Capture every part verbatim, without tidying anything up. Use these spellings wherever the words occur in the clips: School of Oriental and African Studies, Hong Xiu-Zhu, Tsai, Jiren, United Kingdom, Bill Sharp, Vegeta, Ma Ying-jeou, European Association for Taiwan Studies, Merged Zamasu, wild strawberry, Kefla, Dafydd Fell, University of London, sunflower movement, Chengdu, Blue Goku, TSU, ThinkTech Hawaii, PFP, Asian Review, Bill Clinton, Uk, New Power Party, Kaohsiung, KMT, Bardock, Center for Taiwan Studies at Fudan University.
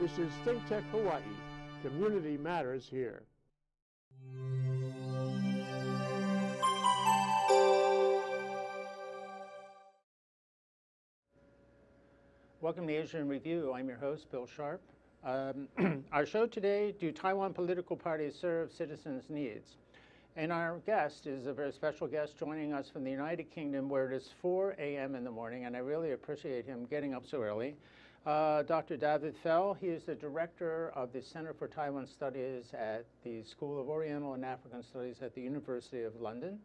This is ThinkTech Hawaii, Community Matters Here. Welcome to Asian Review. I'm your host, Bill Sharp. Um, our show today, Do Taiwan Political Parties Serve Citizens' Needs? And our guest is a very special guest joining us from the United Kingdom, where it is four A M in the morning, and I really appreciate him getting up so early. Uh, Doctor Dafydd Fell, he is the director of the Center for Taiwan Studies at the School of Oriental and African Studies at the University of London.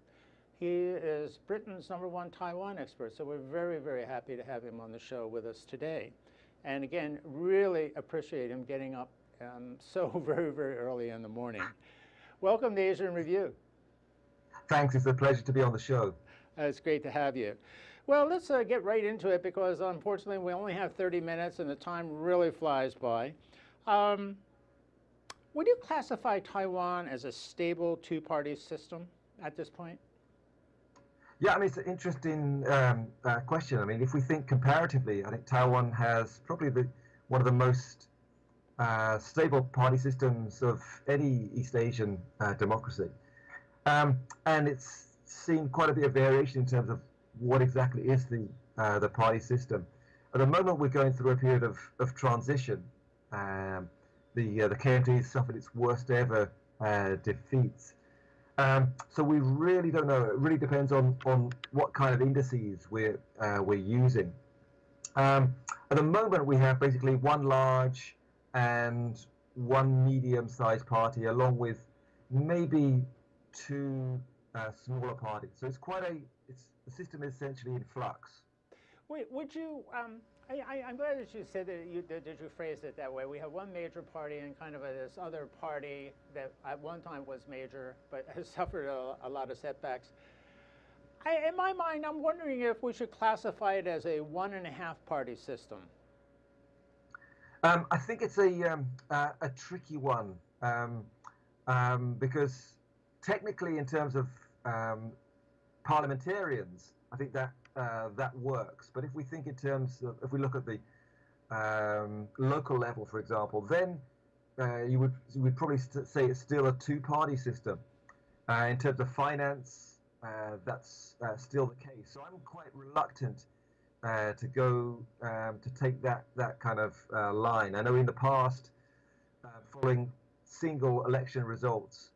He is Britain's number one Taiwan expert, so we're very, very happy to have him on the show with us today. And again, really appreciate him getting up um, so very, very early in the morning. Welcome to Asian Review. Thanks, it's a pleasure to be on the show. Uh, it's great to have you. Well, let's uh, get right into it, because unfortunately we only have thirty minutes and the time really flies by. Um, would you classify Taiwan as a stable two-party system at this point? Yeah, I mean, it's an interesting um, uh, question. I mean, if we think comparatively, I think Taiwan has probably the, one of the most uh, stable party systems of any East Asian uh, democracy. Um, and it's seen quite a bit of variation in terms of what exactly is the, uh, the party system. At the moment, we're going through a period of, of transition. Um, the, uh, the K M T suffered its worst ever uh, defeats. Um, so we really don't know. It really depends on, on what kind of indices we're, uh, we're using. Um, at the moment, we have basically one large and one medium-sized party, along with maybe two uh, smaller parties. So it's quite a, it's, the system is essentially in flux. Wait, would you, um, I, I, I'm glad that you said that you, that you phrased it that way. We have one major party and kind of a, this other party that at one time was major, but has suffered a, a lot of setbacks. I, in my mind, I'm wondering if we should classify it as a one and a half party system. Um, I think it's a, um, uh, a tricky one, um, um, because technically in terms of um, parliamentarians, I think that Uh, that works. But if we think in terms of, if we look at the um, local level, for example, then uh, you would you would probably st say it's still a two-party system. Uh, in terms of finance, uh, that's uh, still the case. So I'm quite reluctant uh, to go um, to take that that kind of uh, line. I know in the past, uh, following single election results,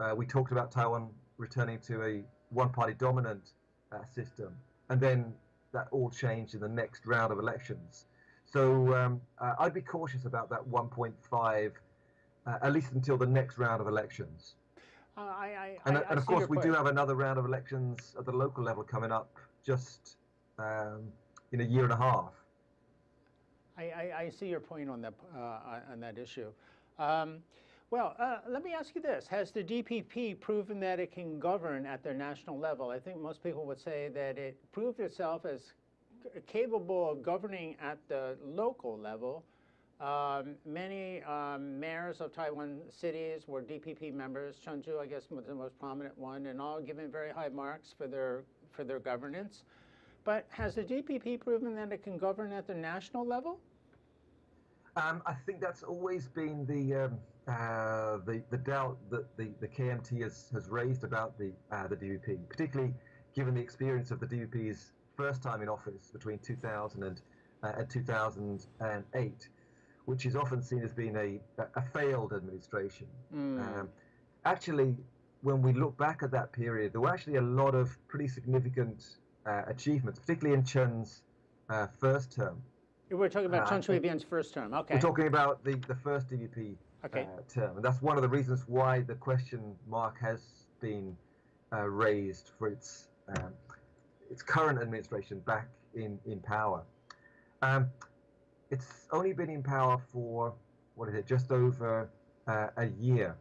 uh, we talked about Taiwan returning to a one-party dominant uh, system. And then that all changed in the next round of elections. So um, uh, I'd be cautious about that one point five, uh, at least until the next round of elections. Uh, I, I, and, I, and of course, we do have another round of elections at the local level coming up just um, in a year and a half. I, I, I see your point on that, uh, on that issue. Um, Well, uh, let me ask you this. Has the D P P proven that it can govern at their national level? I think most people would say that it proved itself as capable of governing at the local level. Um, many um, mayors of Taiwan cities were D P P members. Chengdu, I guess, was the most prominent one, and all given very high marks for their, for their governance. But has the D P P proven that it can govern at the national level? Um, I think that's always been the um, uh, the, the doubt that the, the K M T has, has raised about the uh, the D P P, particularly given the experience of the D P P's first time in office between two thousand and, uh, and two thousand eight, which is often seen as being a, a failed administration. Mm. Um, actually, when we look back at that period, there were actually a lot of pretty significant uh, achievements, particularly in Chen's uh, first term. We're talking about uh, Chen Shui-bian's first term, okay. We're talking about the, the first D P P okay. uh, term, and that's one of the reasons why the question mark has been uh, raised for its um, its current administration back in, in power. Um, it's only been in power for, what is it, just over uh, a year.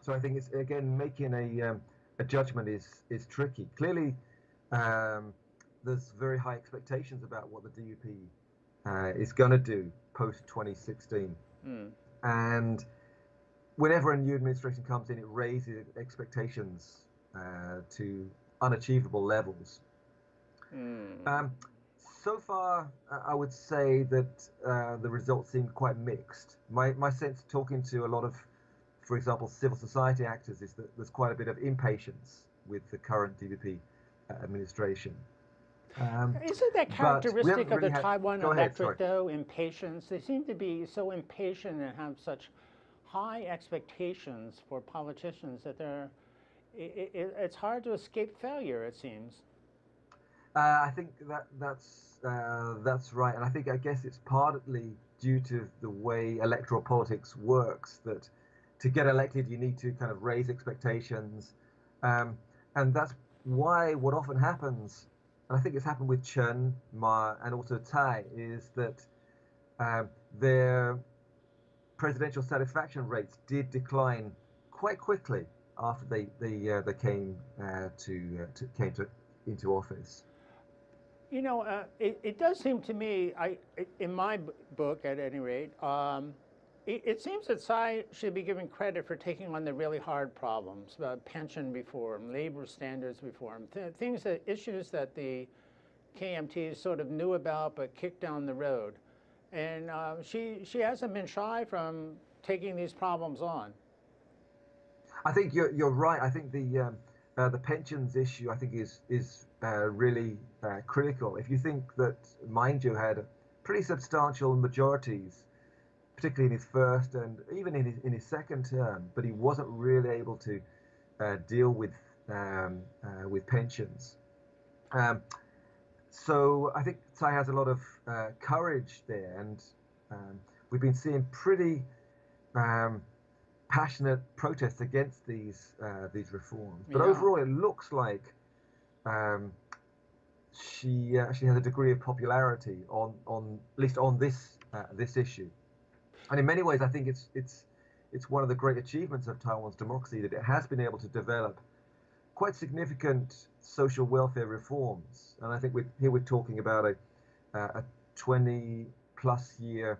So I think it's, again, making a, um, a judgment is, is tricky. Clearly, um, there's very high expectations about what the D U P Uh, is going to do post twenty sixteen. Mm. And whenever a new administration comes in, it raises expectations uh, to unachievable levels. Mm. Um, So far, I would say that uh, the results seem quite mixed. My, my sense talking to a lot of, for example, civil society actors is that there's quite a bit of impatience with the current D P P administration. Um, Isn't that characteristic of really the had, Taiwan electorate, though, impatience? They seem to be so impatient and have such high expectations for politicians that they're, it, it, it's hard to escape failure, it seems. Uh, I think that that's uh, that's right, and I think I guess it's partly due to the way electoral politics works. That to get elected, you need to kind of raise expectations, um, and that's why what often happens, and I think it's happened with Chen, Ma, and also Tai, is that um, their presidential satisfaction rates did decline quite quickly after they they uh, they came uh, to, uh, to came to into office. You know, uh, it, it does seem to me, I, in my book at any rate, um, it, it seems that Tsai should be given credit for taking on the really hard problems about pension reform, labor standards reform, th things that, issues that the K M T sort of knew about but kicked down the road. And uh, she, she hasn't been shy from taking these problems on. I think you're, you're right. I think the, um, uh, the pensions issue, I think, is, is Uh, really uh, critical. If you think that Ma Ying-jeou had pretty substantial majorities, particularly in his first and even in his, in his second term, but he wasn't really able to uh, deal with um, uh, with pensions. Um, so I think Tsai has a lot of uh, courage there, and um, we've been seeing pretty um, passionate protests against these uh, these reforms. But yeah. Overall, it looks like Um, she actually has a degree of popularity on, on at least on this uh, this issue, and in many ways, I think it's it's it's one of the great achievements of Taiwan's democracy that it has been able to develop quite significant social welfare reforms. And I think we're, here we're talking about a a twenty plus year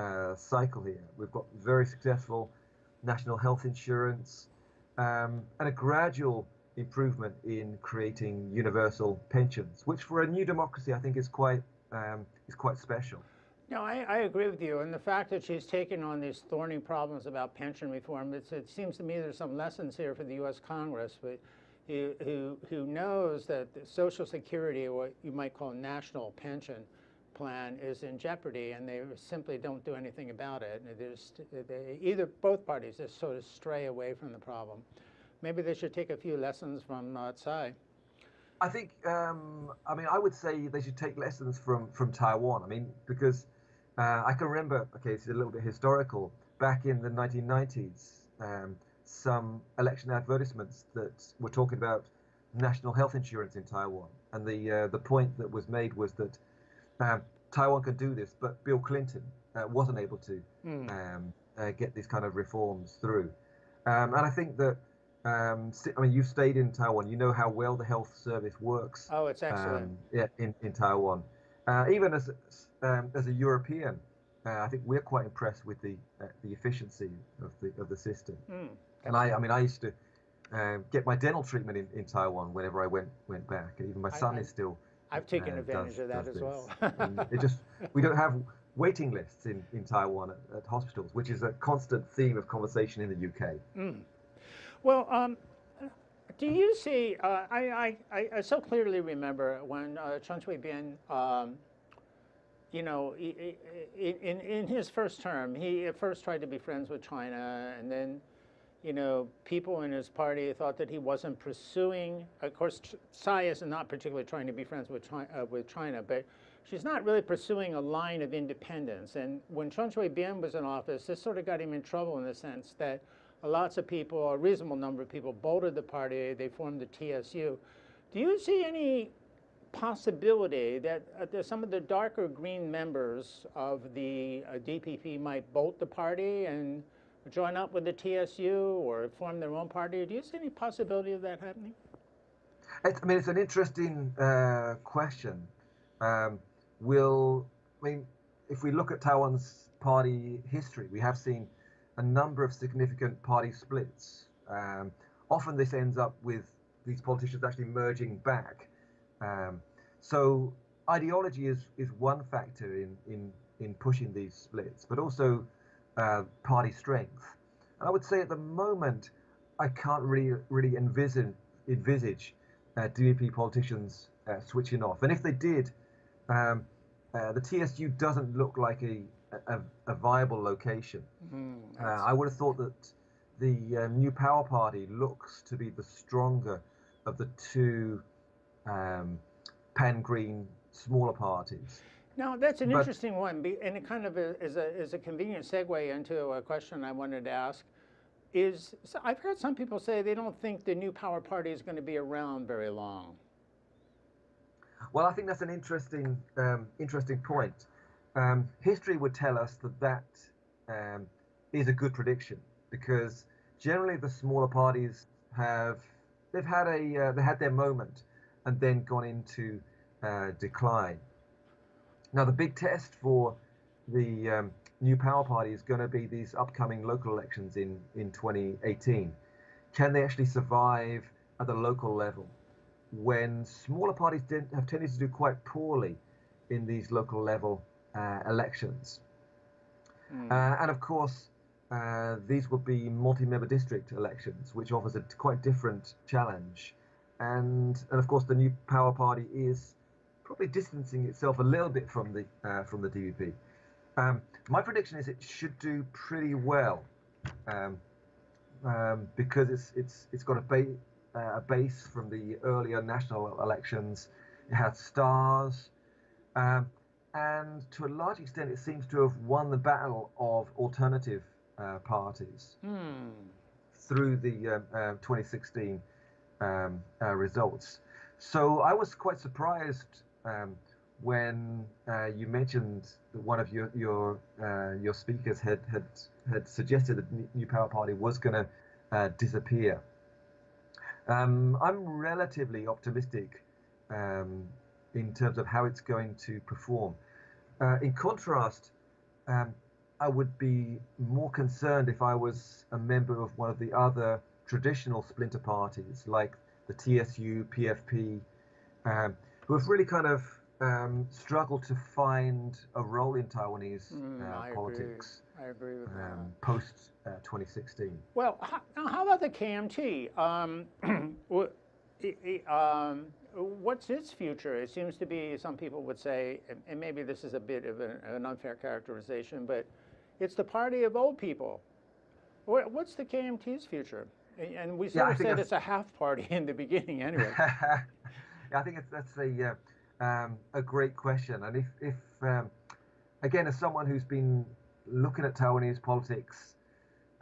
uh, cycle here. We've got very successful national health insurance um, and a gradual improvement in creating universal pensions, which for a new democracy I think is quite um, is quite special. No, I, I agree with you, and the fact that she's taken on these thorny problems about pension reform, it's, it seems to me there's some lessons here for the U S Congress, but who, who who knows that the Social Security, or what you might call national pension plan, is in jeopardy, and they simply don't do anything about it. Just, they, either both parties just sort of stray away from the problem. Maybe they should take a few lessons from uh, Tsai. I think, um, I mean, I would say they should take lessons from, from Taiwan. I mean, because uh, I can remember, okay, it's a little bit historical, back in the nineteen nineties, um, some election advertisements that were talking about national health insurance in Taiwan. And the, uh, the point that was made was that um, Taiwan can do this, but Bill Clinton uh, wasn't able to mm. um, uh, get these kind of reforms through. Um, and I think that Um, I mean, you've stayed in Taiwan. You know how well the health service works. Oh, it's excellent. Um, yeah, in, in Taiwan. Uh, even as um, as a European, uh, I think we're quite impressed with the uh, the efficiency of the of the system. Mm, and I, I mean, I used to uh, get my dental treatment in, in Taiwan whenever I went went back. And even my son I, I, is still. I've taken uh, advantage does, of that as this. well. And it just we don't have waiting lists in in Taiwan at, at hospitals, which is a constant theme of conversation in the U K. Mm. Well, um, do you see, uh, I, I, I so clearly remember when uh, Chen Shui-bian, um, you know, he, he, in, in his first term, he at first tried to be friends with China, and then, you know, people in his party thought that he wasn't pursuing, of course, Tsai is not particularly trying to be friends with China, uh, with China, but she's not really pursuing a line of independence. And when Chen Shui-bian was in office, this sort of got him in trouble in the sense that lots of people, a reasonable number of people, bolted the party. They formed the T S U. Do you see any possibility that uh, some of the darker green members of the uh, D P P might bolt the party and join up with the T S U or form their own party? Do you see any possibility of that happening? It's, I mean, it's an interesting uh, question. Um, will, I mean, if we look at Taiwan's party history, we have seen a number of significant party splits. Um, often this ends up with these politicians actually merging back. Um, so ideology is is one factor in in in pushing these splits, but also uh, party strength. And I would say at the moment, I can't really really envision envisage uh, D P P politicians uh, switching off. And if they did, um, uh, the T S U doesn't look like a a, a viable location. Mm-hmm. uh, I would have thought that the uh, New Power Party looks to be the stronger of the two um, pan-green smaller parties. Now, that's an but, interesting one, and it kind of is a, is a convenient segue into a question I wanted to ask. Is so I've heard some people say they don't think the New Power Party is going to be around very long. Well, I think that's an interesting, um, interesting point. Um, history would tell us that that um, is a good prediction, because generally the smaller parties have they've had a uh, they had their moment and then gone into uh, decline. Now, the big test for the um, New Power Party is going to be these upcoming local elections in in twenty eighteen. Can they actually survive at the local level when smaller parties have tended to do quite poorly in these local level uh, elections? Mm. Uh, and of course, uh, these will be multi-member district elections, which offers a quite different challenge. And and of course, the New Power Party is probably distancing itself a little bit from the uh, from the D P P. Um, my prediction is it should do pretty well, um, um, because it's it's it's got a, ba uh, a base from the earlier national elections. It has stars, um, and to a large extent, it seems to have won the battle of alternative uh, parties hmm. through the uh, uh, twenty sixteen um, uh, results. So I was quite surprised Um, when uh, you mentioned that one of your your uh, your speakers had had had suggested that the New Power Party was going to uh, disappear. Um, I'm relatively optimistic um, in terms of how it's going to perform. Uh, in contrast, um, I would be more concerned if I was a member of one of the other traditional splinter parties like the T S U, P F P, um, who have really kind of Um, struggle to find a role in Taiwanese mm, uh, I politics agree. I agree with um, that. Post uh, twenty sixteen. Well, how, how about the K M T? Um, um, what's its future? It seems to be, some people would say, and maybe this is a bit of an, an unfair characterization, but it's the party of old people. What's the K M T's future? And we sort yeah, of said it's a half party in the beginning, anyway. yeah, I think it's, that's the. Uh, Um, a great question, and if, if um, again, as someone who's been looking at Taiwanese politics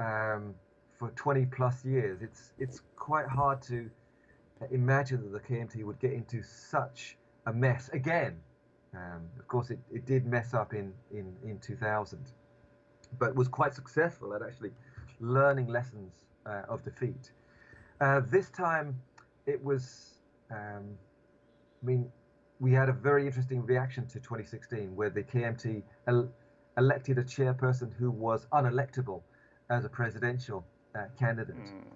um, for twenty plus years, it's it's quite hard to imagine that the K M T would get into such a mess again. Um, of course, it, it did mess up in, in, in two thousand, but was quite successful at actually learning lessons uh, of defeat. Uh, this time, it was, um, I mean, we had a very interesting reaction to twenty sixteen, where the K M T el elected a chairperson who was unelectable as a presidential uh, candidate. Mm.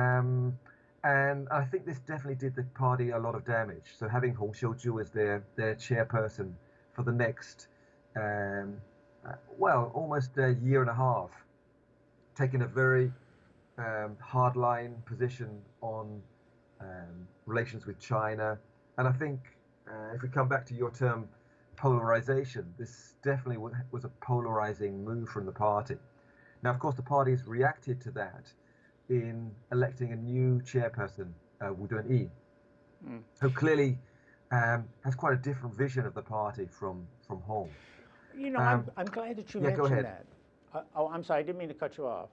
Um, and I think this definitely did the party a lot of damage. So having Hong Xiu-Zhu as their, their chairperson for the next, um, uh, well, almost a year and a half, taking a very um, hardline position on um, relations with China. And I think, Uh, if we come back to your term, polarization, this definitely was a polarizing move from the party. Now, of course, the party's reacted to that in electing a new chairperson, uh, Wu Den-yih, mm. who clearly um, has quite a different vision of the party from, from Hong. You know, um, I'm, I'm glad that you yeah, mentioned that. Uh, oh, I'm sorry, I didn't mean to cut you off.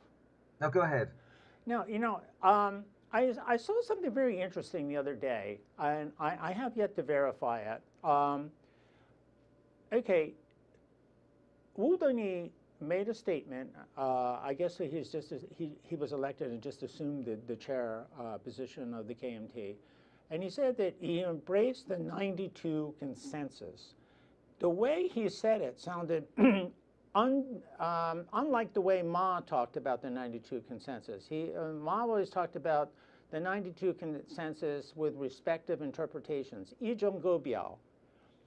No, go ahead. No, you know, um, I, I saw something very interesting the other day, and I, I have yet to verify it. Um, okay, Wu Den-yih made a statement. Uh, I guess he's just he he was elected and just assumed the, the chair uh, position of the K M T, and he said that he embraced the ninety-two consensus. The way he said it sounded Un, um, unlike the way Ma talked about the ninety-two consensus. He, uh, Ma always talked about the ninety-two consensus with respective interpretations. Yi zhong go biao.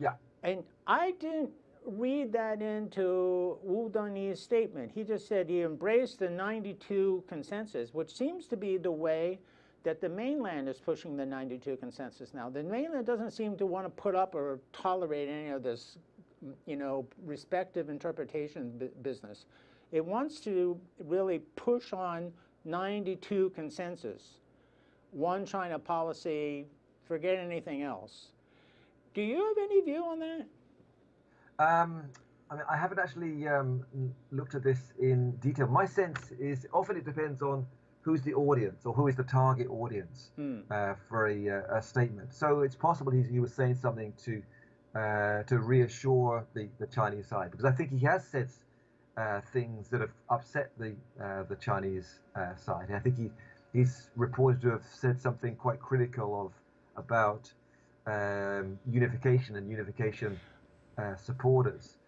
Yeah. And I didn't read that into Wu Den-yih's statement. He just said he embraced the ninety-two consensus, which seems to be the way that the mainland is pushing the ninety-two consensus now. The mainland doesn't seem to want to put up or tolerate any of this, you know, respective interpretation b business. It wants to really push on ninety-two consensus, one China policy, forget anything else. Do you have any view on that? Um, I mean, I haven't actually um, looked at this in detail. My sense is often it depends on who's the audience or who is the target audience mm. uh, for a, a statement. So it's possible he, he was saying something to uh, to reassure the, the Chinese side, because I think he has said uh, things that have upset the uh, the Chinese uh, side. And I think he he's reported to have said something quite critical of about um, unification and unification uh, supporters.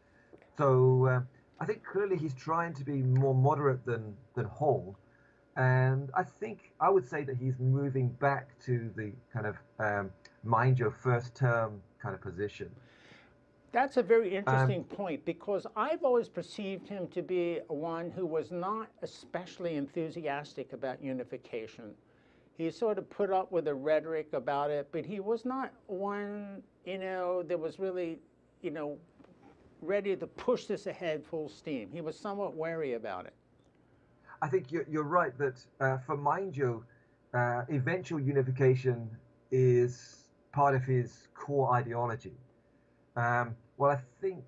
So uh, I think clearly he's trying to be more moderate than than Hong. And I think I would say that he's moving back to the kind of um, mind your first term kind of position. That's a very interesting um, point, because I've always perceived him to be one who was not especially enthusiastic about unification. He sort of put up with the rhetoric about it, but he was not one, you know, that was really, you know, ready to push this ahead full steam. He was somewhat wary about it. I think you're, you're right that uh, for Ma Ying-jeou, uh, eventual unification is part of his core ideology. Um, well, I think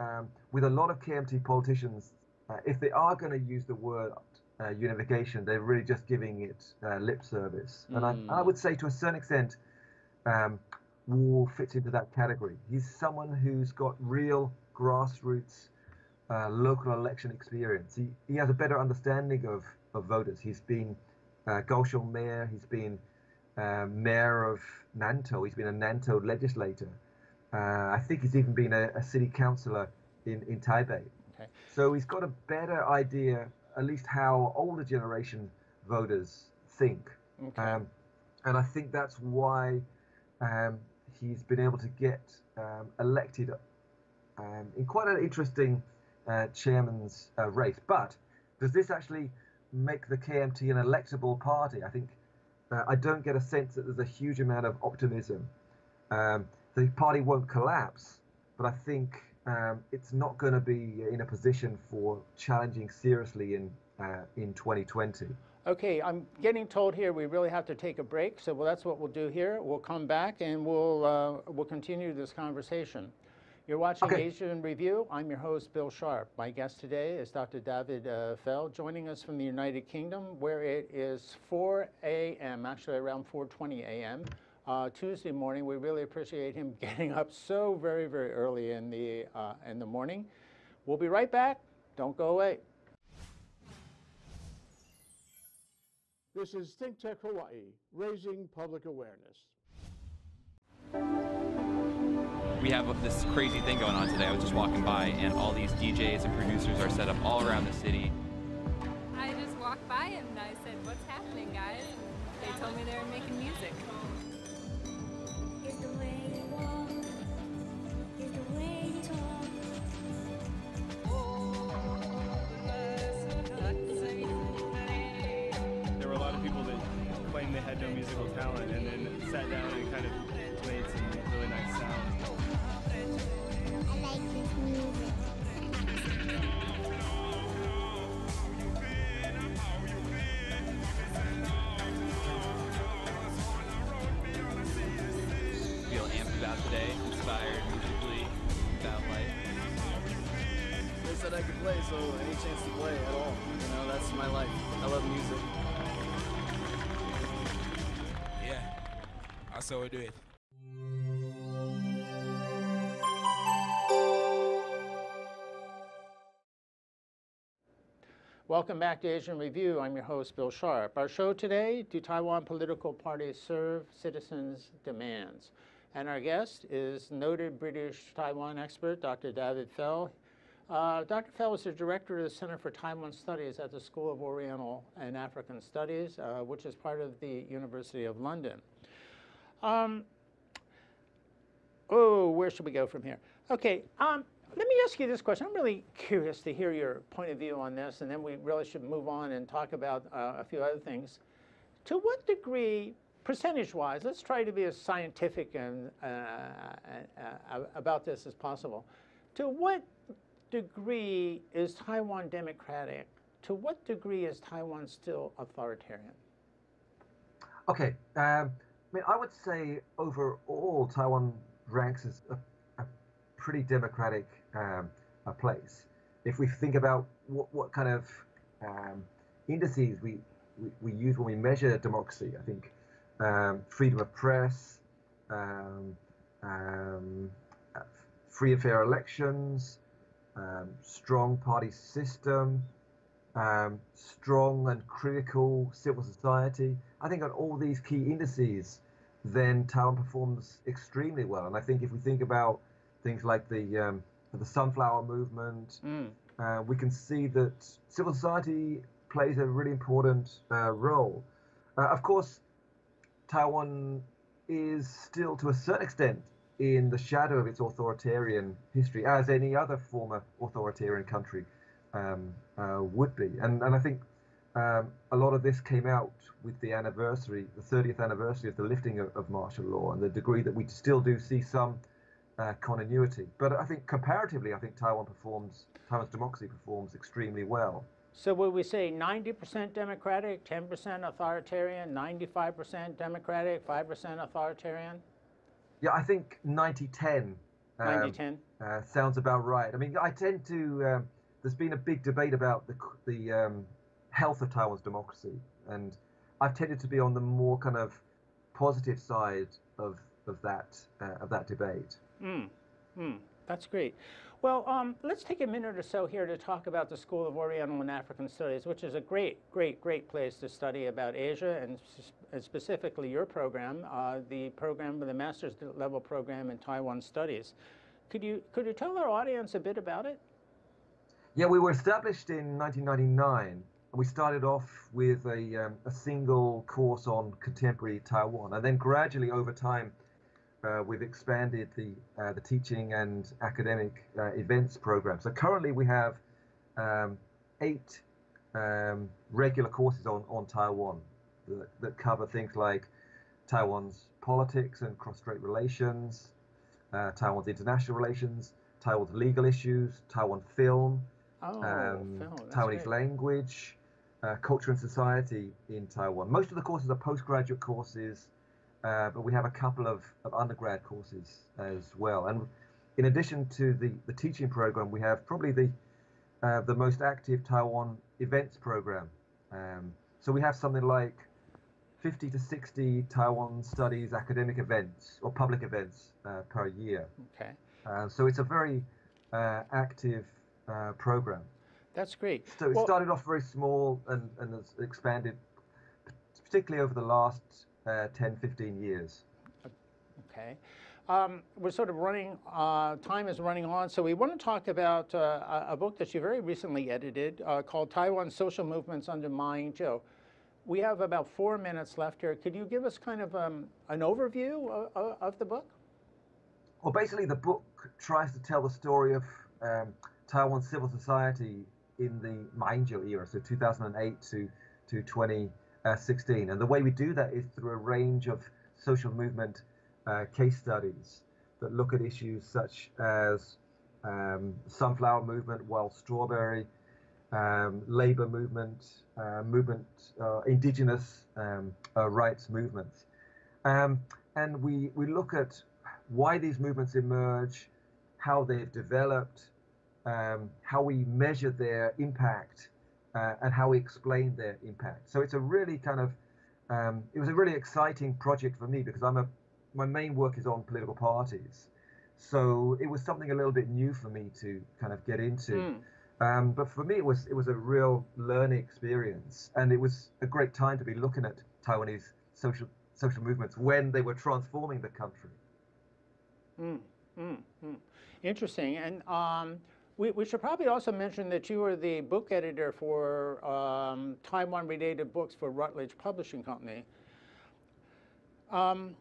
um, with a lot of K M T politicians, uh, if they are going to use the word uh, unification, they're really just giving it uh, lip service. Mm. And I, I would say to a certain extent, um, Wu fits into that category. He's someone who's got real grassroots Uh, local election experience. He, he has a better understanding of, of voters. He's been uh, Kaohsiung mayor, he's been uh, mayor of Nantou, he's been a Nantou legislator. Uh, I think he's even been a, a city councillor in, in Taipei. Okay. So he's got a better idea, at least how older generation voters think. Okay. Um, and I think that's why um, he's been able to get um, elected um, in quite an interesting Uh, chairman's uh, race. But does this actually make the K M T an electable party? I think uh, I don't get a sense that there's a huge amount of optimism. Um, the party won't collapse, but I think um, it's not going to be in a position for challenging seriously in uh, in twenty twenty. Okay, I'm getting told here we really have to take a break, so well, that's what we'll do here. We'll come back and we'll uh, we'll continue this conversation. You're watching okay. Asia in Review. I'm your host, Bill Sharp. My guest today is Doctor Dafydd uh, Fell, joining us from the United Kingdom, where it is four A M, actually around four twenty A M Uh, Tuesday morning. We really appreciate him getting up so very, very early in the, uh, in the morning. We'll be right back. Don't go away. This is ThinkTech Hawaii, raising public awareness. We have this crazy thing going on today. I was just walking by and all these D Js and producers are set up all around the city. I just walked by and I said, "What's happening, guys?" They told me they were making music. It's the way you walk, it's the way you talk. There were a lot of people that claimed they had no musical talent and then sat down and kind of played some really nice sounds. I could play, so any chance to play at all, you know, that's my life. I love music. Yeah, I saw it do it. Welcome back to Asian Review. I'm your host, Bill Sharp. Our show today, Do Taiwan Political Parties Serve Citizens' Demands? And our guest is noted British Taiwan expert, Doctor Dafydd Fell. Uh, Doctor Fell is the director of the Center for Taiwan Studies at the School of Oriental and African Studies, uh, which is part of the University of London. Um, oh, where should we go from here? Okay, um, let me ask you this question. I'm really curious to hear your point of view on this, and then we really should move on and talk about uh, a few other things. To what degree, percentage-wise, let's try to be as scientific and, uh, uh, about this as possible. To what degree is Taiwan democratic? To what degree is Taiwan still authoritarian? Okay, uh, I mean, I would say overall Taiwan ranks as a pretty democratic um, a place. If we think about what, what kind of um, indices we, we, we use when we measure democracy, I think um, freedom of press, um, um, free and fair elections, um, strong party system, um, strong and critical civil society. I think on all these key indices, then Taiwan performs extremely well. And I think if we think about things like the um, the sunflower movement, mm. uh, we can see that civil society plays a really important uh, role. Uh, of course, Taiwan is still, to a certain extent, in the shadow of its authoritarian history, as any other former authoritarian country um, uh, would be. And, and I think um, a lot of this came out with the anniversary, the thirtieth anniversary of the lifting of, of martial law, and the degree that we still do see some Uh, continuity. But I think comparatively, I think Taiwan performs, Taiwan's democracy performs extremely well. So would we say ninety percent democratic, ten percent authoritarian, ninety-five percent democratic, five percent authoritarian? Yeah, I think ninety ten um, uh, sounds about right. I mean, I tend to, um, there's been a big debate about the, the um, health of Taiwan's democracy, and I've tended to be on the more kind of positive side of, of, that, uh, of that debate. Mm, mm, that's great. Well, um, let's take a minute or so here to talk about the School of Oriental and African Studies, which is a great, great, great place to study about Asia, and, and specifically your program, uh, the program, the master's level program in Taiwan Studies. Could you, could you tell our audience a bit about it? Yeah, we were established in nineteen ninety-nine, and we started off with a, um, a single course on contemporary Taiwan, and then gradually over time, Uh, we've expanded the uh, the teaching and academic uh, events program. So currently we have um, eight um, regular courses on, on Taiwan that, that cover things like Taiwan's politics and cross-strait relations, uh, Taiwan's international relations, Taiwan's legal issues, Taiwan film, oh, um, film. Taiwanese great. language, uh, culture and society in Taiwan. Most of the courses are postgraduate courses. Uh, but we have a couple of, of undergrad courses as well. And in addition to the, the teaching program, we have probably the, uh, the most active Taiwan events program. Um, so we have something like fifty to sixty Taiwan Studies academic events or public events uh, per year. Okay. Uh, so it's a very uh, active uh, program. That's great. So it well, started off very small and, and it's expanded, particularly over the last Uh, ten, fifteen years. Okay. Um, we're sort of running, uh, time is running on, so we want to talk about uh, a book that you very recently edited uh, called Taiwan Social Movements Under Ma Ying-jeou. We have about four minutes left here. Could you give us kind of um, an overview of, of the book? Well, basically the book tries to tell the story of um, Taiwan civil society in the Ma Ying-jeou era, so two thousand eight to, to twenty sixteen, and the way we do that is through a range of social movement uh, case studies that look at issues such as um, sunflower movement, wild strawberry, um, labor movement, uh, movement, uh, indigenous um, uh, rights movements, um, and we we look at why these movements emerge, how they've developed, um, how we measure their impact. Uh, and how we explain their impact. So it's a really kind of, um, it was a really exciting project for me because I'm a, my main work is on political parties. So it was something a little bit new for me to kind of get into. Mm. Um, but for me, it was, it was a real learning experience. And it was a great time to be looking at Taiwanese social, social movements when they were transforming the country. Mm, mm, mm. Interesting. And um, We, we should probably also mention that you were the book editor for um, Taiwan-related books for Rutledge Publishing Company. Um,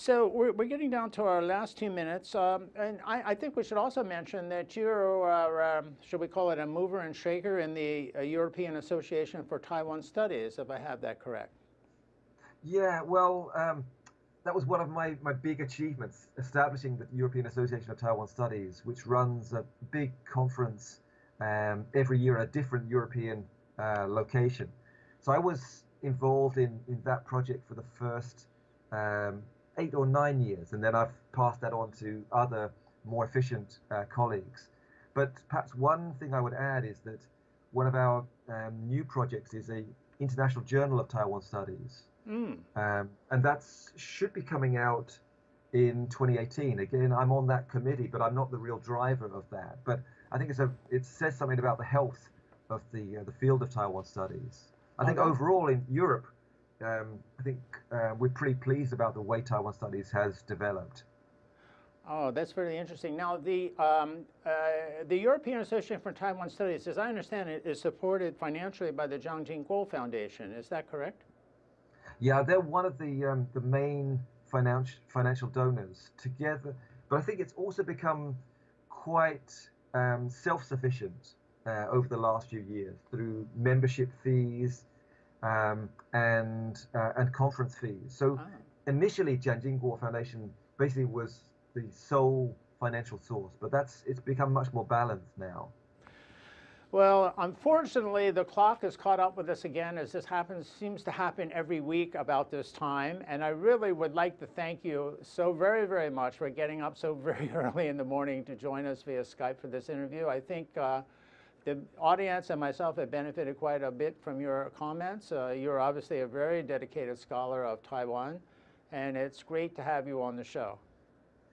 So we're, we're getting down to our last two minutes, um, and I, I think we should also mention that you are, um, should we call it a mover and shaker in the uh, European Association for Taiwan Studies, if I have that correct? Yeah, well, um, that was one of my, my big achievements, establishing the European Association of Taiwan Studies, which runs a big conference um, every year at a different European uh, location. So I was involved in, in that project for the first um, eight or nine years, and then I've passed that on to other more efficient uh, colleagues. But perhaps one thing I would add is that one of our um, new projects is a International Journal of Taiwan Studies, mm. um, and that should be coming out in twenty eighteen. Again, I'm on that committee, but I'm not the real driver of that. But I think it's a, it says something about the health of the uh, the field of Taiwan Studies. I think overall in Europe, um, I think uh, we're pretty pleased about the way Taiwan Studies has developed. Oh, that's very interesting. Now, the um, uh, the European Association for Taiwan Studies, as I understand it, is supported financially by the Chiang Ching-kuo Foundation. Is that correct? Yeah, they're one of the um, the main financial financial donors together. But I think it's also become quite um, self-sufficient uh, over the last few years through membership fees. Um, and uh, and conference fees. So ah. initially, Chiang Ching-kuo Foundation basically was the sole financial source, but that's it's become much more balanced now. Well, unfortunately, the clock has caught up with us again, as this happens seems to happen every week about this time. And I really would like to thank you so very, very much for getting up so very early in the morning to join us via Skype for this interview. I think. Uh, The audience and myself have benefited quite a bit from your comments. Uh, you're obviously a very dedicated scholar of Taiwan, and it's great to have you on the show.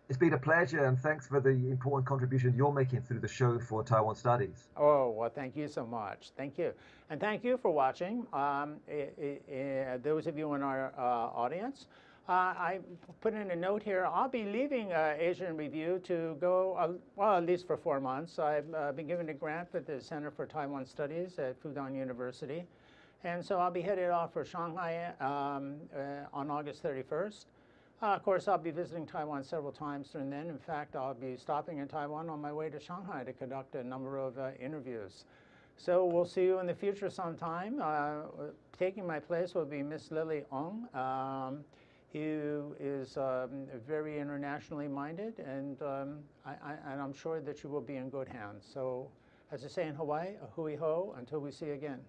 It's been a pleasure, and thanks for the important contribution you're making through the show for Taiwan Studies. Oh, well, thank you so much. Thank you. And thank you for watching, um, it, it, those of you in our uh, audience. Uh, I put in a note here, I'll be leaving uh, Asian Review to go, uh, well, at least for four months. I've uh, been given a grant for the Center for Taiwan Studies at Fudan University. And so I'll be headed off for Shanghai um, uh, on August thirty-first. Uh, of course, I'll be visiting Taiwan several times during then. In fact, I'll be stopping in Taiwan on my way to Shanghai to conduct a number of uh, interviews. So we'll see you in the future sometime. Uh, taking my place will be Miss Lily Ong. Um, who is um, very internationally minded, and, um, I, I, and I'm sure that you will be in good hands. So, as I say in Hawaii, a hui ho, until we see you again.